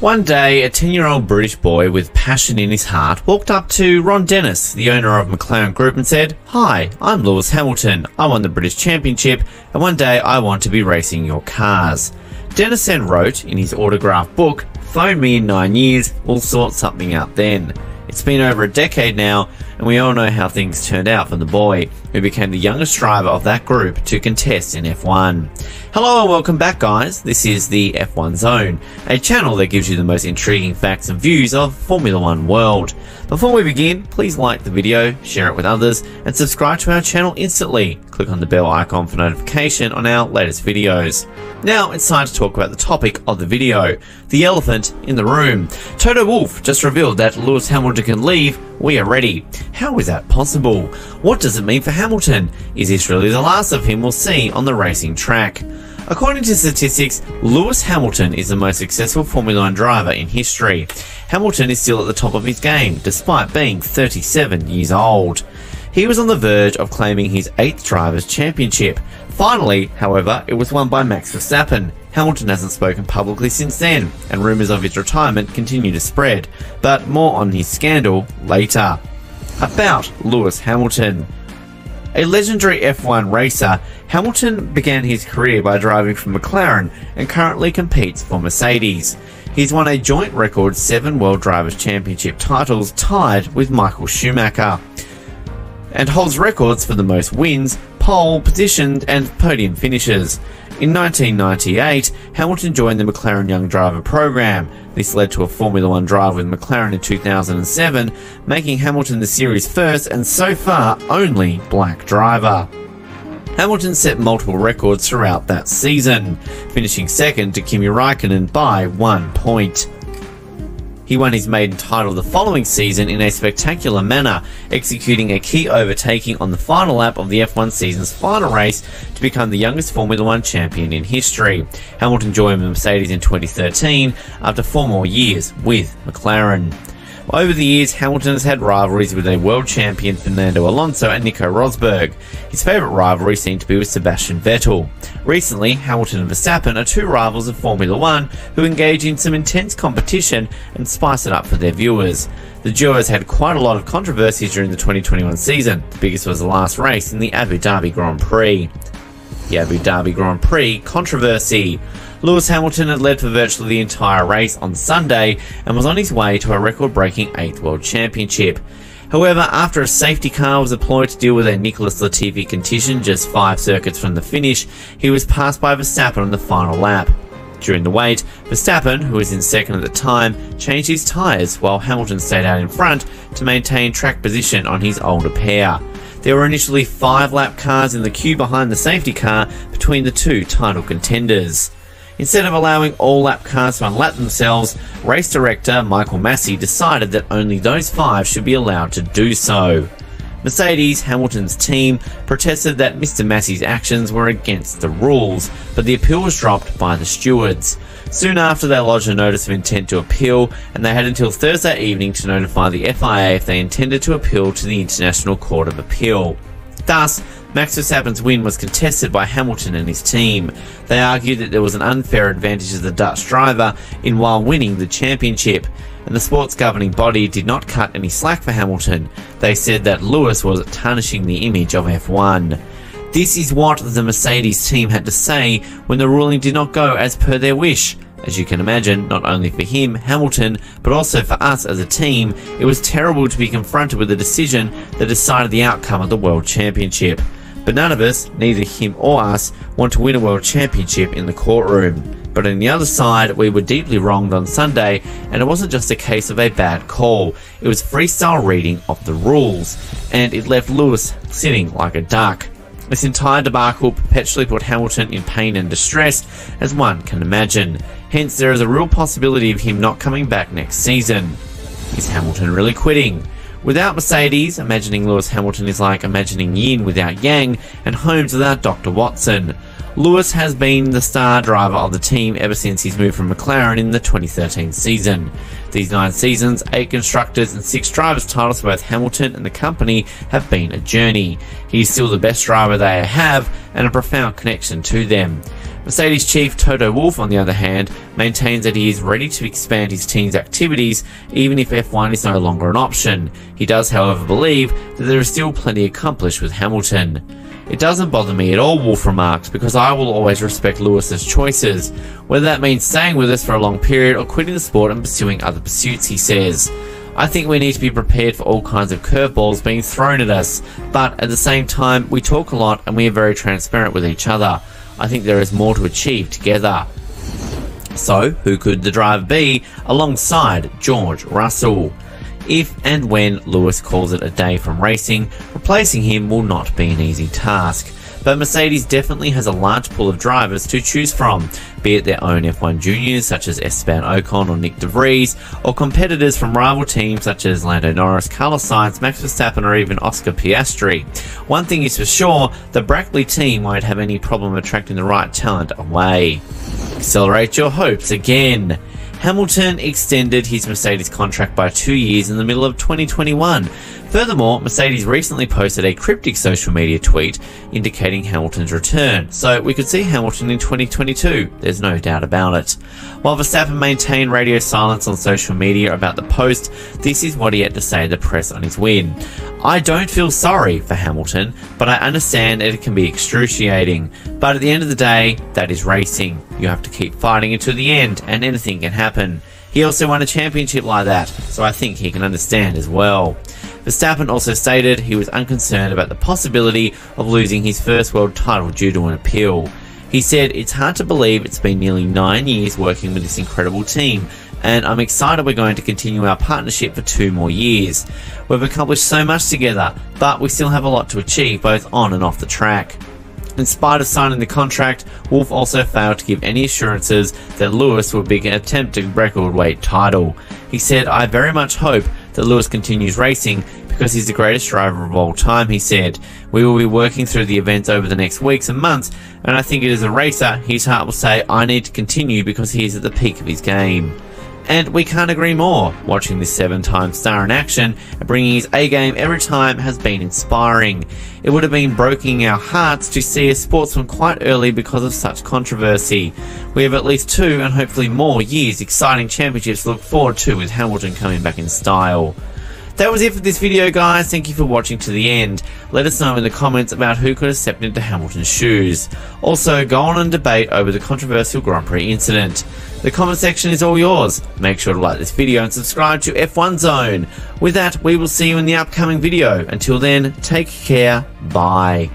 One day, a 10-year-old British boy with passion in his heart walked up to Ron Dennis, the owner of McLaren Group, and said, "Hi, I'm Lewis Hamilton. I won the British Championship, and one day I want to be racing your cars." Dennis then wrote in his autograph book, "Phone me in 9 years, we'll sort something out then." It's been over a decade now, and we all know how things turned out for the boy, who became the youngest driver of that group to contest in F1. Hello and welcome back, guys. This is the F1 Zone, a channel that gives you the most intriguing facts and views of Formula One world. Before we begin, please like the video, share it with others, and subscribe to our channel instantly. Click on the bell icon for notification on our latest videos. Now it's time to talk about the topic of the video, the elephant in the room. Toto Wolff just revealed that Lewis Hamilton can leave. We are ready. How is that possible? What does it mean for Hamilton? Is this really the last of him we'll see on the racing track? According to statistics, Lewis Hamilton is the most successful Formula One driver in history. Hamilton is still at the top of his game, despite being 37 years old. He was on the verge of claiming his 8th driver's championship. Finally, however, it was won by Max Verstappen. Hamilton hasn't spoken publicly since then, and rumours of his retirement continue to spread, but more on his scandal later. About Lewis Hamilton. A legendary F1 racer, Hamilton began his career by driving for McLaren and currently competes for Mercedes. He's won a joint record 7 World Drivers' Championship titles, tied with Michael Schumacher, and holds records for the most wins, pole, positioned and podium finishes. In 1998, Hamilton joined the McLaren Young Driver program. This led to a Formula One drive with McLaren in 2007, making Hamilton the series' first and so far only black driver. Hamilton set multiple records throughout that season, finishing second to Kimi Raikkonen by 1 point. He won his maiden title the following season in a spectacular manner, executing a key overtaking on the final lap of the F1 season's final race to become the youngest Formula One champion in history. Hamilton joined Mercedes in 2013 after 4 more years with McLaren. Over the years, Hamilton has had rivalries with a world champion Fernando Alonso and Nico Rosberg. His favourite rivalry seemed to be with Sebastian Vettel. Recently, Hamilton and Verstappen are 2 rivals of Formula One who engage in some intense competition and spice it up for their viewers. The duo has had quite a lot of controversies during the 2021 season. The biggest was the last race in the Abu Dhabi Grand Prix. The Abu Dhabi Grand Prix controversy. Lewis Hamilton had led for virtually the entire race on Sunday and was on his way to a record-breaking 8th World Championship. However, after a safety car was deployed to deal with a Nicolas Latifi condition just 5 circuits from the finish, he was passed by Verstappen on the final lap. During the wait, Verstappen, who was in second at the time, changed his tyres while Hamilton stayed out in front to maintain track position on his older pair. There were initially 5 lap cars in the queue behind the safety car between the 2 title contenders. Instead of allowing all lap cars to unlap themselves, race director Michael Masi decided that only those 5 should be allowed to do so. Mercedes, Hamilton's team, protested that Mr. Masi's actions were against the rules, but the appeal was dropped by the stewards. Soon after, they lodged a notice of intent to appeal, and they had until Thursday evening to notify the FIA if they intended to appeal to the International Court of Appeal. Thus, Max Verstappen's win was contested by Hamilton and his team. They argued that there was an unfair advantage of the Dutch driver in while winning the championship, and the sport's governing body did not cut any slack for Hamilton. They said that Lewis was tarnishing the image of F1. This is what the Mercedes team had to say when the ruling did not go as per their wish. As you can imagine, not only for him, Hamilton, but also for us as a team, it was terrible to be confronted with a decision that decided the outcome of the World Championship. But none of us, neither him or us, want to win a World Championship in the courtroom. But on the other side, we were deeply wronged on Sunday, and it wasn't just a case of a bad call. It was freestyle reading of the rules, and it left Lewis sitting like a duck. This entire debacle perpetually put Hamilton in pain and distress, as one can imagine. Hence, there is a real possibility of him not coming back next season. Is Hamilton really quitting? Without Mercedes, imagining Lewis Hamilton is like imagining yin without yang and Holmes without Dr. Watson. Lewis has been the star driver of the team ever since his move from McLaren in the 2013 season. These 9 seasons, 8 constructors and 6 drivers' titles for both Hamilton and the company have been a journey. He is still the best driver they have and a profound connection to them. Mercedes chief Toto Wolff, on the other hand, maintains that he is ready to expand his team's activities even if F1 is no longer an option. He does, however, believe that there is still plenty accomplished with Hamilton. "It doesn't bother me at all," Wolff remarks, "because I will always respect Lewis's choices, whether that means staying with us for a long period or quitting the sport and pursuing other pursuits," he says. "I think we need to be prepared for all kinds of curveballs being thrown at us, but at the same time, we talk a lot and we are very transparent with each other. I think there is more to achieve together." So, who could the driver be alongside George Russell? If and when Lewis calls it a day from racing, replacing him will not be an easy task. But Mercedes definitely has a large pool of drivers to choose from, be it their own F1 juniors such as Esteban Ocon or Nick De Vries, or competitors from rival teams such as Lando Norris, Carlos Sainz, Max Verstappen or even Oscar Piastri. One thing is for sure, the Brackley team won't have any problem attracting the right talent away. Accelerate your hopes again. Hamilton extended his Mercedes contract by 2 years in the middle of 2021. Furthermore, Mercedes recently posted a cryptic social media tweet indicating Hamilton's return, so we could see Hamilton in 2022, there's no doubt about it. While Verstappen maintained radio silence on social media about the post, this is what he had to say to the press on his win. "I don't feel sorry for Hamilton, but I understand that it can be excruciating. But at the end of the day, that is racing. You have to keep fighting until the end, and anything can happen. He also won a championship like that, so I think he can understand as well." Verstappen also stated he was unconcerned about the possibility of losing his first world title due to an appeal. He said, "It's hard to believe it's been nearly 9 years working with this incredible team, and I'm excited we're going to continue our partnership for 2 more years. We've accomplished so much together, but we still have a lot to achieve both on and off the track." In spite of signing the contract, Wolff also failed to give any assurances that Lewis would be attempting a record weight title. He said, "I very much hope that Lewis continues racing because he's the greatest driver of all time," he said. "We will be working through the events over the next weeks and months, and I think as a racer, his heart will say, I need to continue because he is at the peak of his game." And we can't agree more. Watching this 7-time star in action and bringing his A game every time has been inspiring. It would have been breaking our hearts to see a sportsman quite early because of such controversy. We have at least 2 and hopefully more years exciting championships to look forward to with Hamilton coming back in style. That was it for this video, guys. Thank you for watching to the end. Let us know in the comments about who could have stepped into Hamilton's shoes. Also, go on and debate over the controversial Grand Prix incident. The comment section is all yours. Make sure to like this video and subscribe to F1 Zone. With that, we will see you in the upcoming video. Until then, take care. Bye.